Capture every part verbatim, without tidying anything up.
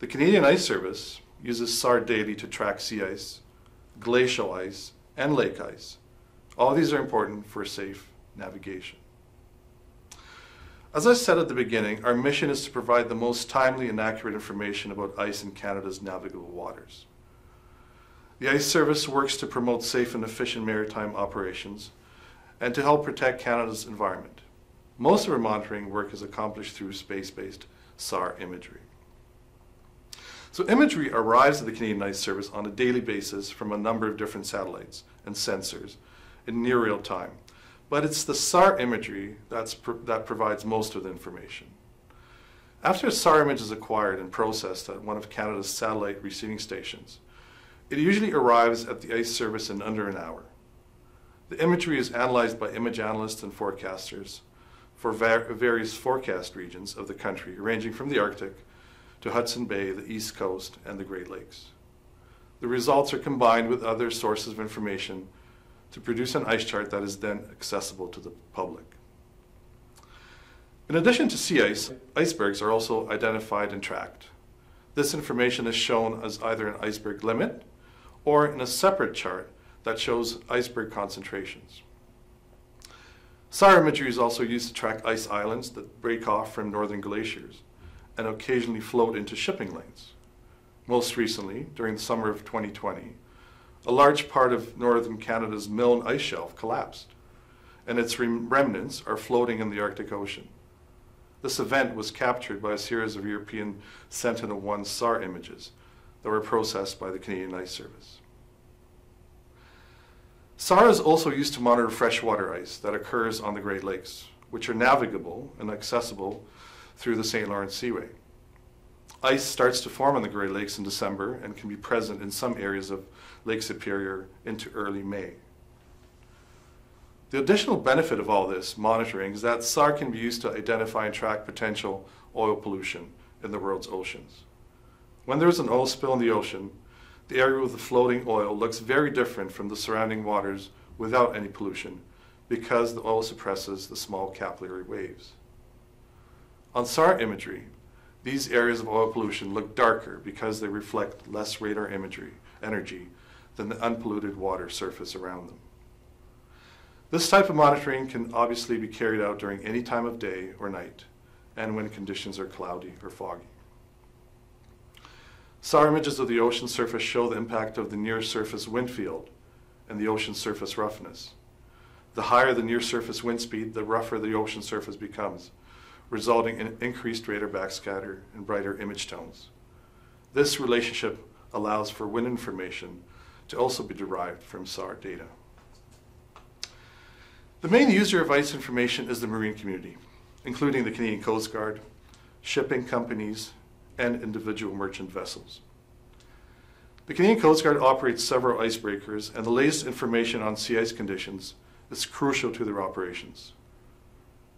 The Canadian Ice Service uses S A R daily to track sea ice, glacial ice, and lake ice. All these are important for safe navigation. As I said at the beginning, our mission is to provide the most timely and accurate information about ice in Canada's navigable waters. The Ice Service works to promote safe and efficient maritime operations and to help protect Canada's environment. Most of our monitoring work is accomplished through space-based S A R imagery. So imagery arrives at the Canadian Ice Service on a daily basis from a number of different satellites and sensors in near real time. But it's the S A R imagery that's pr that provides most of the information. After a S A R image is acquired and processed at one of Canada's satellite receiving stations, it usually arrives at the Ice Service in under an hour. The imagery is analyzed by image analysts and forecasters for var various forecast regions of the country, ranging from the Arctic to Hudson Bay, the East Coast, and the Great Lakes. The results are combined with other sources of information to produce an ice chart that is then accessible to the public. In addition to sea ice, icebergs are also identified and tracked. This information is shown as either an iceberg limit or in a separate chart that shows iceberg concentrations. S A R imagery is also used to track ice islands that break off from northern glaciers and occasionally float into shipping lanes. Most recently, during the summer of twenty twenty, a large part of northern Canada's Milne Ice Shelf collapsed, and its rem remnants are floating in the Arctic Ocean. This event was captured by a series of European Sentinel one S A R images that were processed by the Canadian Ice Service. S A R is also used to monitor freshwater ice that occurs on the Great Lakes, which are navigable and accessible through the Saint Lawrence Seaway. Ice starts to form on the Great Lakes in December and can be present in some areas of Lake Superior into early May. The additional benefit of all this monitoring is that S A R can be used to identify and track potential oil pollution in the world's oceans. When there is an oil spill in the ocean, the area with the floating oil looks very different from the surrounding waters without any pollution because the oil suppresses the small capillary waves. On S A R imagery, these areas of oil pollution look darker because they reflect less radar imagery, energy than the unpolluted water surface around them. This type of monitoring can obviously be carried out during any time of day or night and when conditions are cloudy or foggy. S A R images of the ocean surface show the impact of the near surface wind field and the ocean surface roughness. The higher the near surface wind speed, the rougher the ocean surface becomes, resulting in increased radar backscatter and brighter image tones. This relationship allows for wind information to also be derived from S A R data. The main user of ice information is the marine community, including the Canadian Coast Guard, shipping companies, and individual merchant vessels. The Canadian Coast Guard operates several icebreakers, and the latest information on sea ice conditions is crucial to their operations.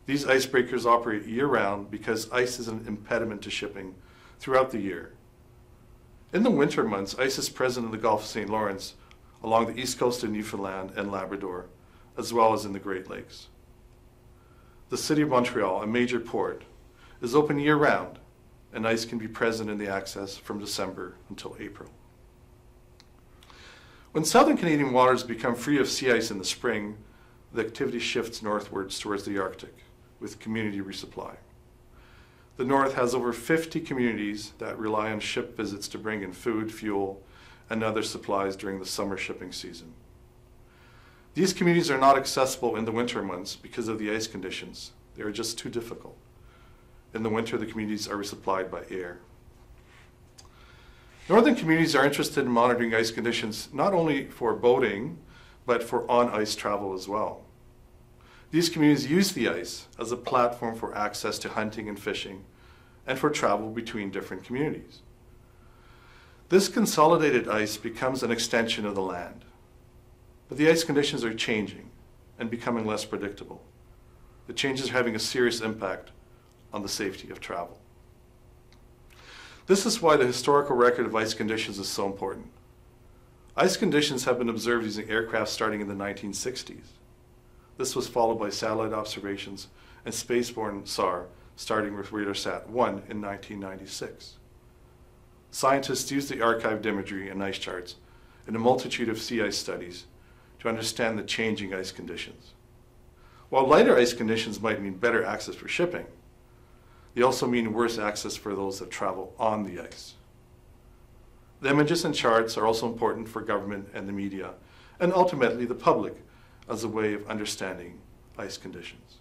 These icebreakers operate year-round because ice is an impediment to shipping throughout the year. In the winter months, ice is present in the Gulf of Saint Lawrence, along the east coast of Newfoundland and Labrador, as well as in the Great Lakes. The city of Montreal, a major port, is open year-round, and ice can be present in the access from December until April. When southern Canadian waters become free of sea ice in the spring, the activity shifts northwards towards the Arctic, with community resupply. The North has over fifty communities that rely on ship visits to bring in food, fuel, and other supplies during the summer shipping season. These communities are not accessible in the winter months because of the ice conditions. They are just too difficult. In the winter, the communities are resupplied by air. Northern communities are interested in monitoring ice conditions not only for boating, but for on-ice travel as well. These communities use the ice as a platform for access to hunting and fishing and for travel between different communities. This consolidated ice becomes an extension of the land. But the ice conditions are changing and becoming less predictable. The changes are having a serious impact on the safety of travel. This is why the historical record of ice conditions is so important. Ice conditions have been observed using aircraft starting in the nineteen sixties. This was followed by satellite observations and spaceborne S A R starting with Radarsat one in nineteen ninety-six. Scientists use the archived imagery and ice charts in a multitude of sea ice studies to understand the changing ice conditions. While lighter ice conditions might mean better access for shipping, they also mean worse access for those that travel on the ice. The images and charts are also important for government and the media, and ultimately the public, as a way of understanding ice conditions.